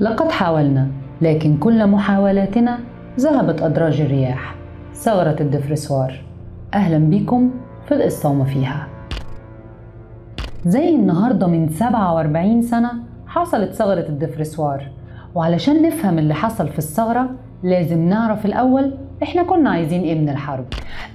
لقد حاولنا، لكن كل محاولاتنا ذهبت أدراج الرياح. ثغرة الدفرسوار، أهلا بكم في الإصطامة فيها. زي النهاردة من 47 سنة حصلت ثغرة الدفرسوار، وعلشان نفهم اللي حصل في الثغرة لازم نعرف الأول إحنا كنا عايزين إيه من الحرب.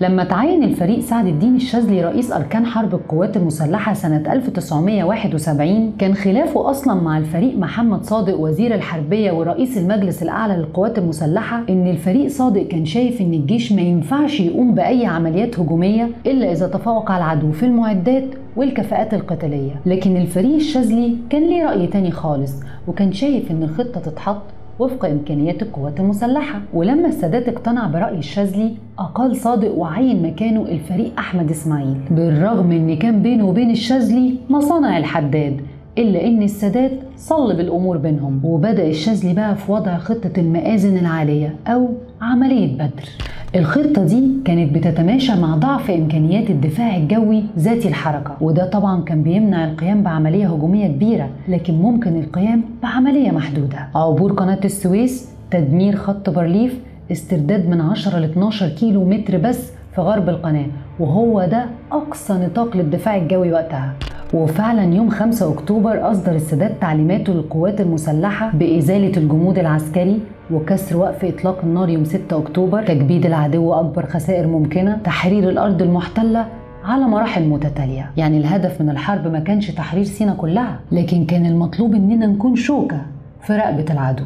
لما تعين الفريق سعد الدين الشاذلي رئيس أركان حرب القوات المسلحة سنة 1971، كان خلافه أصلا مع الفريق محمد صادق وزير الحربية ورئيس المجلس الأعلى للقوات المسلحة، إن الفريق صادق كان شايف إن الجيش ما ينفعش يقوم بأي عمليات هجومية إلا إذا تفوق على العدو في المعدات والكفاءات القتالية. لكن الفريق الشاذلي كان ليه رأي تاني خالص، وكان شايف إن الخطة تتحط وفق إمكانيات القوات المسلحة. ولما السادات اقتنع برأي الشاذلي أقال صادق وعين مكانه الفريق أحمد إسماعيل، بالرغم إن كان بينه وبين الشاذلي مصانع الحداد، إلا إن السادات صلب الأمور بينهم، وبدأ الشاذلي بقى في وضع خطة المئذن العالية أو عملية بدر. الخطة دي كانت بتتماشى مع ضعف إمكانيات الدفاع الجوي ذاتي الحركة، وده طبعا كان بيمنع القيام بعملية هجومية كبيرة، لكن ممكن القيام بعملية محدودة. عبور قناة السويس، تدمير خط بارليف، استرداد من 10 ل 12 كيلو متر بس في غرب القناة، وهو ده أقصى نطاق للدفاع الجوي وقتها. وفعلا يوم 5 أكتوبر أصدر السادات تعليماته للقوات المسلحة بإزالة الجمود العسكري وكسر وقف إطلاق النار يوم 6 أكتوبر، تجبيد العدو أكبر خسائر ممكنة، تحرير الأرض المحتلة على مراحل متتالية. يعني الهدف من الحرب ما كانش تحرير سيناء كلها، لكن كان المطلوب إننا نكون شوكة في رقبة العدو.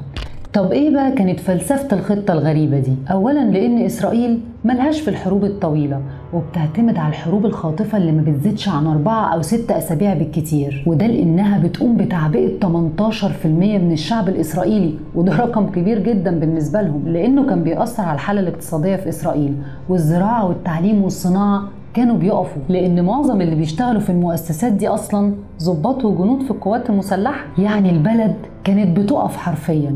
طب إيه بقى كانت فلسفة الخطة الغريبة دي؟ أولا لأن إسرائيل ملهاش في الحروب الطويلة، وبتعتمد على الحروب الخاطفة اللي ما بتزيدش عن 4 أو 6 أسابيع بالكتير، وده لأنها بتقوم بتعبئة 18% من الشعب الإسرائيلي، وده رقم كبير جدا بالنسبة لهم، لأنه كان بيأثر على الحالة الاقتصادية في إسرائيل، والزراعة والتعليم والصناعة كانوا بيقفوا، لأن معظم اللي بيشتغلوا في المؤسسات دي أصلا ضباط وجنود في القوات المسلحة. يعني البلد كانت بتقف حرفيا،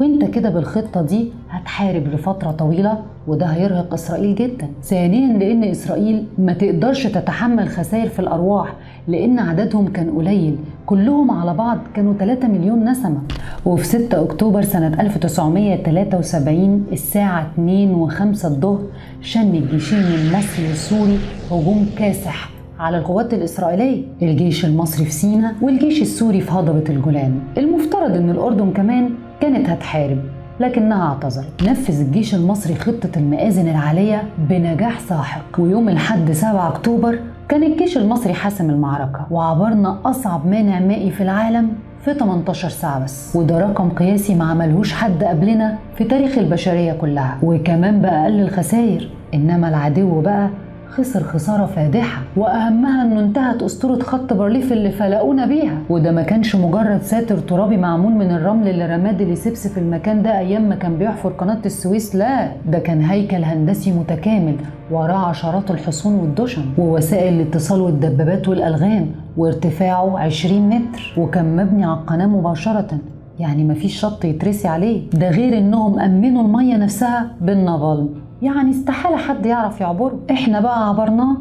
وانت كده بالخطة دي هتحارب لفترة طويلة، وده هيرهق إسرائيل جدا. ثانيا لأن إسرائيل ما تقدرش تتحمل خسائر في الأرواح، لأن عددهم كان قليل، كلهم على بعض كانوا 3 مليون نسمة. وفي 6 أكتوبر سنة 1973 الساعة 2:05 الظهر شن الجيشين المصري والسوري هجوم كاسح على القوات الإسرائيلية، الجيش المصري في سيناء والجيش السوري في هضبة الجولان. المفترض إن الأردن كمان كانت هتحارب، لكنها اعتذرت. نفذ الجيش المصري خطة المئذن العالية بنجاح ساحق، ويوم الأحد 7 أكتوبر كان الجيش المصري حاسم المعركة، وعبرنا أصعب مانع مائي في العالم في 18 ساعة بس، وده رقم قياسي ما عملهوش حد قبلنا في تاريخ البشرية كلها، وكمان بأقل الخسائر. إنما العدو بقى خسر خسارة فادحة، وأهمها إنه انتهت أسطورة خط بارليف اللي فلقونا بيها، وده ما كانش مجرد ساتر ترابي معمول من الرمل اللي رماه ديليسيبس في المكان ده أيام ما كان بيحفر قناة السويس، لا ده كان هيكل هندسي متكامل وراه عشرات الحصون والدشم ووسائل الاتصال والدبابات والألغام، وارتفاعه 20 متر، وكان مبني على القناة مباشرة، يعني ما فيش شط يترسي عليه. ده غير إنهم أمنوا المية نفسها بالنافالم، يعني استحالة حد يعرف يعبره. احنا بقى عبرناه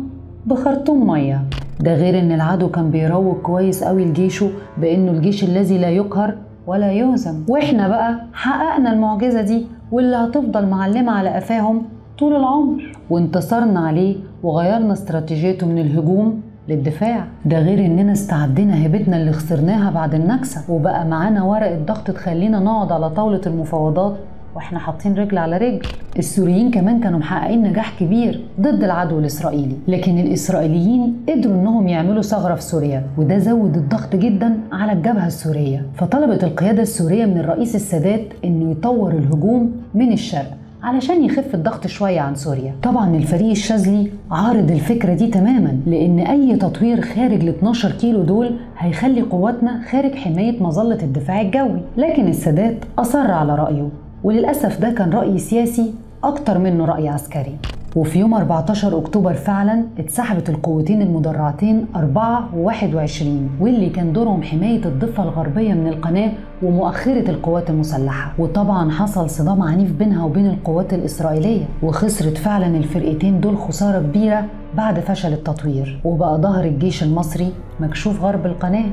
بخرطوم مية. ده غير ان العدو كان بيروج كويس قوي لجيشه بانه الجيش الذي لا يقهر ولا يهزم، واحنا بقى حققنا المعجزة دي واللي هتفضل معلمة على قفاهم طول العمر، وانتصرنا عليه وغيرنا استراتيجيته من الهجوم للدفاع. ده غير اننا استعدنا هيبتنا اللي خسرناها بعد النكسة، وبقى معانا ورقة ضغط تخلينا نقعد على طاولة المفاوضات واحنا حاطين رجل على رجل. السوريين كمان كانوا محققين نجاح كبير ضد العدو الاسرائيلي، لكن الاسرائيليين قدروا انهم يعملوا ثغرة في سوريا، وده زود الضغط جدا على الجبهة السورية. فطلبت القيادة السورية من الرئيس السادات انه يطور الهجوم من الشرق علشان يخف الضغط شوية عن سوريا. طبعا الفريق الشاذلي عارض الفكرة دي تماما، لان اي تطوير خارج ال 12 كيلو دول هيخلي قواتنا خارج حماية مظلة الدفاع الجوي، لكن السادات اصر على رأيه، وللأسف ده كان رأي سياسي أكتر منه رأي عسكري. وفي يوم 14 أكتوبر فعلا اتسحبت القوتين المدرعتين 4 و 21، واللي كان دورهم حماية الضفة الغربية من القناة ومؤخرة القوات المسلحة، وطبعا حصل صدام عنيف بينها وبين القوات الإسرائيلية، وخسرت فعلا الفرقتين دول خسارة كبيرة بعد فشل التطوير، وبقى ظهر الجيش المصري مكشوف غرب القناة.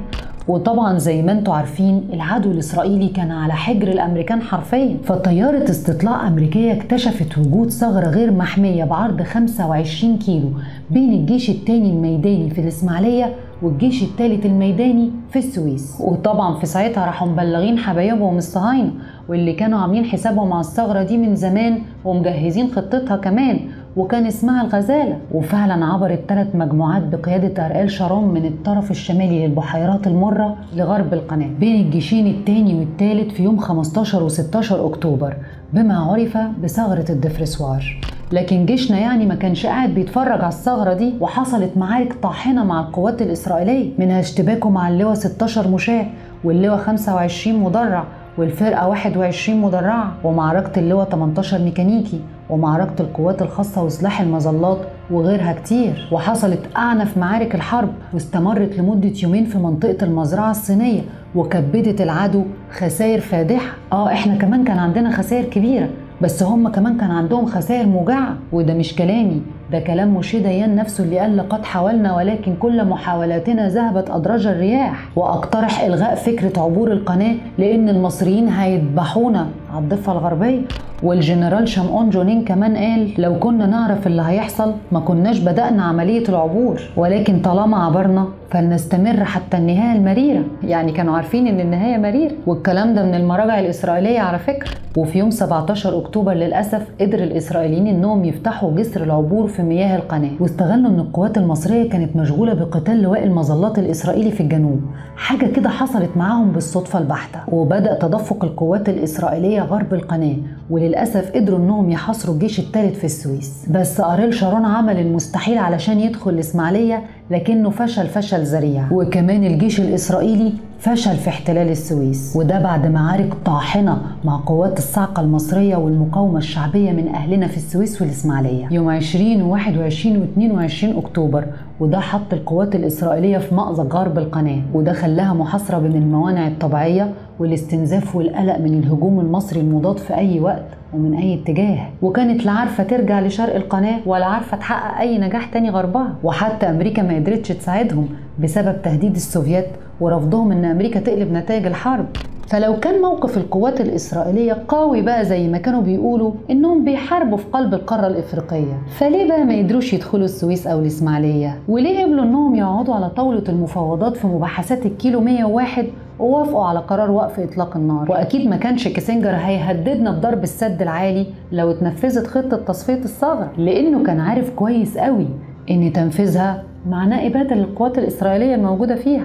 وطبعا زي ما انتم عارفين العدو الاسرائيلي كان على حجر الامريكان حرفيا. فطياره استطلاع امريكيه اكتشفت وجود ثغره غير محميه بعرض 25 كيلو بين الجيش الثاني الميداني في الاسماعيليه والجيش الثالث الميداني في السويس. وطبعا في ساعتها راحوا مبلغين حبايبهم الصهاينه واللي كانوا عاملين حسابهم على الثغره دي من زمان ومجهزين خطتها كمان، وكان اسمها الغزالة. وفعلا عبرت 3 مجموعات بقيادة أريل شارون من الطرف الشمالي للبحيرات المرة لغرب القناة بين الجيشين الثاني والثالث في يوم 15 و16 أكتوبر بما عرف بثغرة الدفرسوار. لكن جيشنا يعني ما كانش قاعد بيتفرج على الثغرة دي، وحصلت معارك طاحنة مع القوات الإسرائيلية، منها اشتباكه مع اللواء 16 مشاة واللواء 25 مدرع والفرقة 21 مدرعة، ومعركة اللواء 18 ميكانيكي، ومعركة القوات الخاصة وسلاح المظلات وغيرها كتير. وحصلت أعنف معارك الحرب واستمرت لمدة يومين في منطقة المزرعة الصينية وكبدت العدو خسائر فادحة. احنا كمان كان عندنا خسائر كبيرة، بس هم كمان كان عندهم خسائر موجعة. وده مش كلامي، ده كلام موشي ديان نفسه اللي قال لقد حاولنا ولكن كل محاولاتنا ذهبت أدرج الرياح. وأقترح إلغاء فكرة عبور القناة لأن المصريين هيذبحونا على الضفة الغربية. والجنرال شمعون جونين كمان قال لو كنا نعرف اللي هيحصل ما كناش بدأنا عملية العبور، ولكن طالما عبرنا فلنستمر حتى النهاية المريرة. يعني كانوا عارفين ان النهاية مريرة، والكلام ده من المراجع الإسرائيلية على فكرة. وفي يوم 17 أكتوبر للأسف قدر الإسرائيليين انهم يفتحوا جسر العبور في مياه القناة، واستغلوا ان القوات المصرية كانت مشغولة بقتال لواء المظلات الإسرائيلي في الجنوب. حاجة كده حصلت معاهم بالصدفة البحتة، وبدأ تدفق القوات الإسرائيلية غرب القناة، وللأسف قدروا انهم يحاصروا الجيش الثالث في السويس. بس أريل شارون عمل المستحيل علشان يدخل الإسماعيلية، لكنه فشل ذريع، وكمان الجيش الإسرائيلي فشل في احتلال السويس. وده بعد معارك طاحنة مع قوات الصاعقة المصرية والمقاومة الشعبية من أهلنا في السويس والإسماعيلية يوم 20 و21 و22 أكتوبر، وده حط القوات الإسرائيلية في مأزق غرب القناة، وده خلاها محاصرة بين الموانع الطبيعية والاستنزاف والقلق من الهجوم المصري المضاد في أي وقت ومن أي اتجاه، وكانت لا عارفة ترجع لشرق القناة ولا عارفة تحقق أي نجاح تاني غربها. وحتى أمريكا ما قدرتش تساعدهم بسبب تهديد السوفيات ورفضهم ان امريكا تقلب نتائج الحرب. فلو كان موقف القوات الإسرائيلية قوي بقى زي ما كانوا بيقولوا انهم بيحاربوا في قلب القارة الإفريقية، فليه بقى ما قدروش يدخلوا السويس او الإسماعيلية؟ وليه قبلوا انهم يقعدوا على طاولة المفاوضات في مباحثات الكيلو 101 ووافقوا على قرار وقف إطلاق النار؟ وأكيد ما كانش كيسنجر هيهددنا بضرب السد العالي لو اتنفذت خطة تصفية الثغرة، لأنه كان عارف كويس قوي إن تنفيذها معناه إبادة للقوات الإسرائيلية الموجودة فيها.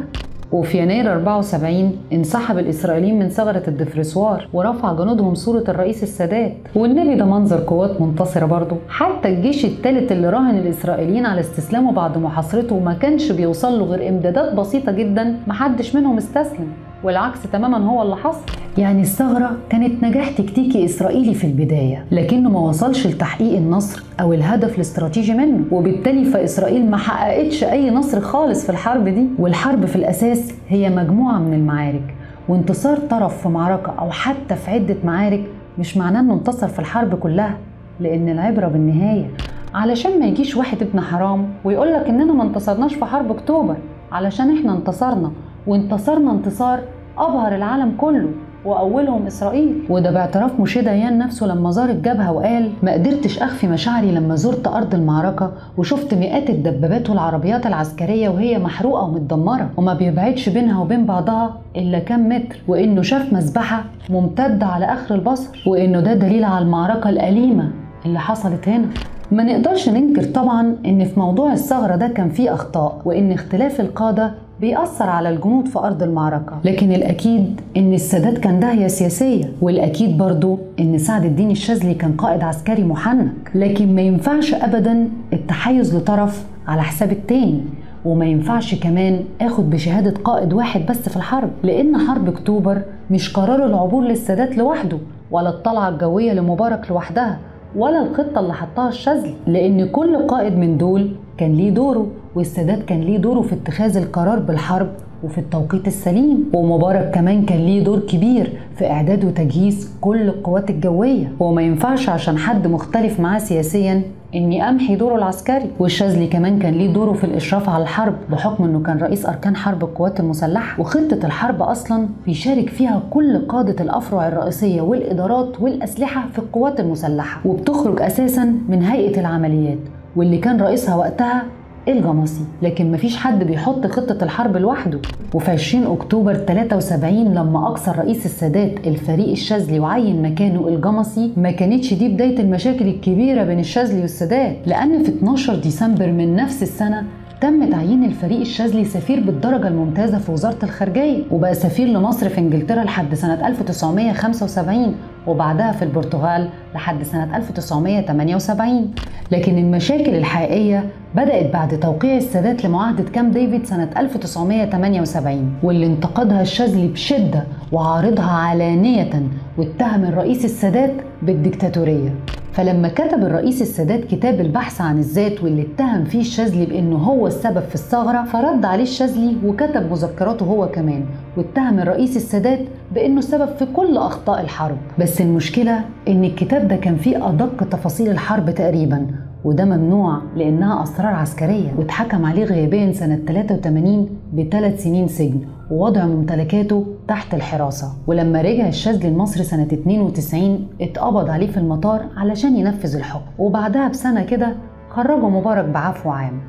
وفي يناير 74 انسحب الإسرائيليين من ثغرة الدفرسوار ورفع جنودهم صورة الرئيس السادات، والنبي ده منظر قوات منتصرة برضه. حتى الجيش الثالث اللي راهن الإسرائيليين على استسلامه بعد محاصرته ما كانش بيوصل له غير إمدادات بسيطة جدا، محدش منهم استسلم، والعكس تماما هو اللي حصل. يعني الثغرة كانت نجاح تكتيكي إسرائيلي في البداية، لكنه ما وصلش لتحقيق النصر أو الهدف الاستراتيجي منه، وبالتالي فإسرائيل ما حققتش أي نصر خالص في الحرب دي. والحرب في الأساس هي مجموعة من المعارك، وانتصار طرف في معركة أو حتى في عدة معارك مش معناه إنه انتصر في الحرب كلها، لأن العبرة بالنهاية. علشان ما يجيش واحد ابن حرام ويقولك إننا ما انتصرناش في حرب أكتوبر، علشان إحنا انتصرنا، وانتصرنا انتصار أبهر العالم كله وأولهم إسرائيل. وده باعتراف موشي ديان نفسه لما زار الجبهة وقال ما قدرتش أخفي مشاعري لما زرت أرض المعركة وشفت مئات الدبابات والعربيات العسكرية وهي محروقة ومتدمرة وما بيبعدش بينها وبين بعضها إلا كام متر، وإنه شاف مذبحة ممتدة على آخر البصر، وإنه ده دليل على المعركة الأليمة اللي حصلت هنا. ما نقدرش ننكر طبعا إن في موضوع الثغرة ده كان فيه أخطاء، وإن اختلاف القادة بيأثر على الجنود في أرض المعركة، لكن الأكيد إن السادات كان داهية سياسية، والأكيد برضو إن سعد الدين الشاذلي كان قائد عسكري محنك. لكن ما ينفعش أبدا التحيز لطرف على حساب التاني، وما ينفعش كمان آخد بشهادة قائد واحد بس في الحرب، لأن حرب أكتوبر مش قرار العبور للسادات لوحده، ولا الطلعة الجوية لمبارك لوحدها، ولا الخطة اللي حطها الشاذلي، لأن كل قائد من دول كان ليه دوره، والسادات كان ليه دوره في اتخاذ القرار بالحرب وفي التوقيت السليم. ومبارك كمان كان ليه دور كبير في إعداد وتجهيز كل القوات الجوية، وما ينفعش عشان حد مختلف معاه سياسيا إني أمحي دوره العسكري. والشاذلي كمان كان ليه دوره في الإشراف على الحرب بحكم إنه كان رئيس أركان حرب القوات المسلحة، وخطة الحرب أصلا بيشارك فيها كل قادة الأفرع الرئيسية والإدارات والأسلحة في القوات المسلحة، وبتخرج أساسا من هيئة العمليات واللي كان رئيسها وقتها الجماسي، لكن مفيش حد بيحط خطة الحرب لوحده. وفي 20 أكتوبر 73 لما أقصى الرئيس السادات الفريق الشاذلي وعين مكانه الجماسي، ما كانتش دي بداية المشاكل الكبيرة بين الشاذلي والسادات، لأن في 12 ديسمبر من نفس السنة تم تعيين الفريق الشاذلي سفير بالدرجة الممتازة في وزارة الخارجية، وبقى سفير لمصر في إنجلترا لحد سنة 1975 وبعدها في البرتغال لحد سنة 1978. لكن المشاكل الحقيقية بدأت بعد توقيع السادات لمعاهدة كامب ديفيد سنة 1978، واللي انتقدها الشاذلي بشدة وعارضها علانية، واتهم الرئيس السادات بالديكتاتورية. فلما كتب الرئيس السادات كتاب البحث عن الذات واللي اتهم فيه الشاذلي بأنه هو السبب في الثغرة، فرد عليه الشاذلي وكتب مذكراته هو كمان، واتهم الرئيس السادات بأنه سبب في كل أخطاء الحرب. بس المشكلة إن الكتاب ده كان فيه أدق تفاصيل الحرب تقريباً، وده ممنوع لأنها أسرار عسكرية، واتحكم عليه غيابياً سنة 83 ب3 سنين سجن ووضع ممتلكاته تحت الحراسة. ولما رجع الشاذلي لمصر سنة 92 اتقبض عليه في المطار علشان ينفذ الحكم، وبعدها بسنة كده خرجه مبارك بعفو عام.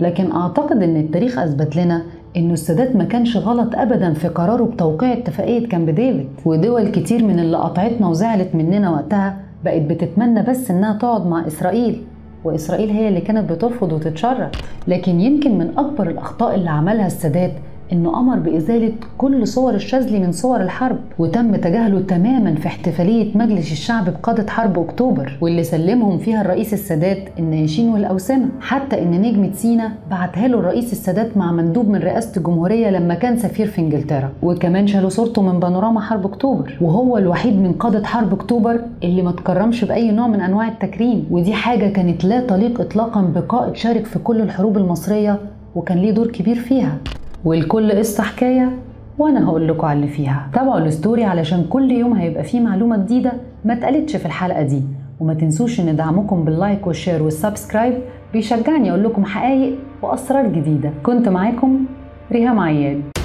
لكن أعتقد إن التاريخ أثبت لنا إنه السادات ما كانش غلط أبدا في قراره بتوقيع اتفاقية كامب ديفيد، ودول كتير من اللي قطعتنا وزعلت مننا وقتها بقت بتتمنى بس إنها تقعد مع إسرائيل، وإسرائيل هي اللي كانت بترفض وتتشرع. لكن يمكن من أكبر الأخطاء اللي عملها السادات إنه أمر بإزالة كل صور الشاذلي من صور الحرب، وتم تجاهله تماما في احتفالية مجلس الشعب بقادة حرب أكتوبر، واللي سلمهم فيها الرئيس السادات النياشين والأوسمة، حتى إن نجمة سيناء بعتها له الرئيس السادات مع مندوب من رئاسة الجمهورية لما كان سفير في إنجلترا، وكمان شالوا صورته من بانوراما حرب أكتوبر، وهو الوحيد من قادة حرب أكتوبر اللي ما تكرمش بأي نوع من أنواع التكريم، ودي حاجة كانت لا تليق إطلاقا بقائد شارك في كل الحروب المصرية وكان ليه دور كبير فيها. والكل قصة حكاية وانا هقول لكم على اللي فيها. تابعوا الستوري علشان كل يوم هيبقى فيه معلومة جديدة ما اتقالتش في الحلقة دي، وما تنسوش ان دعمكم باللايك والشير والسبسكرايب بيشجعني اقول لكم حقايق واسرار جديدة. كنت معاكم ريهام عياد.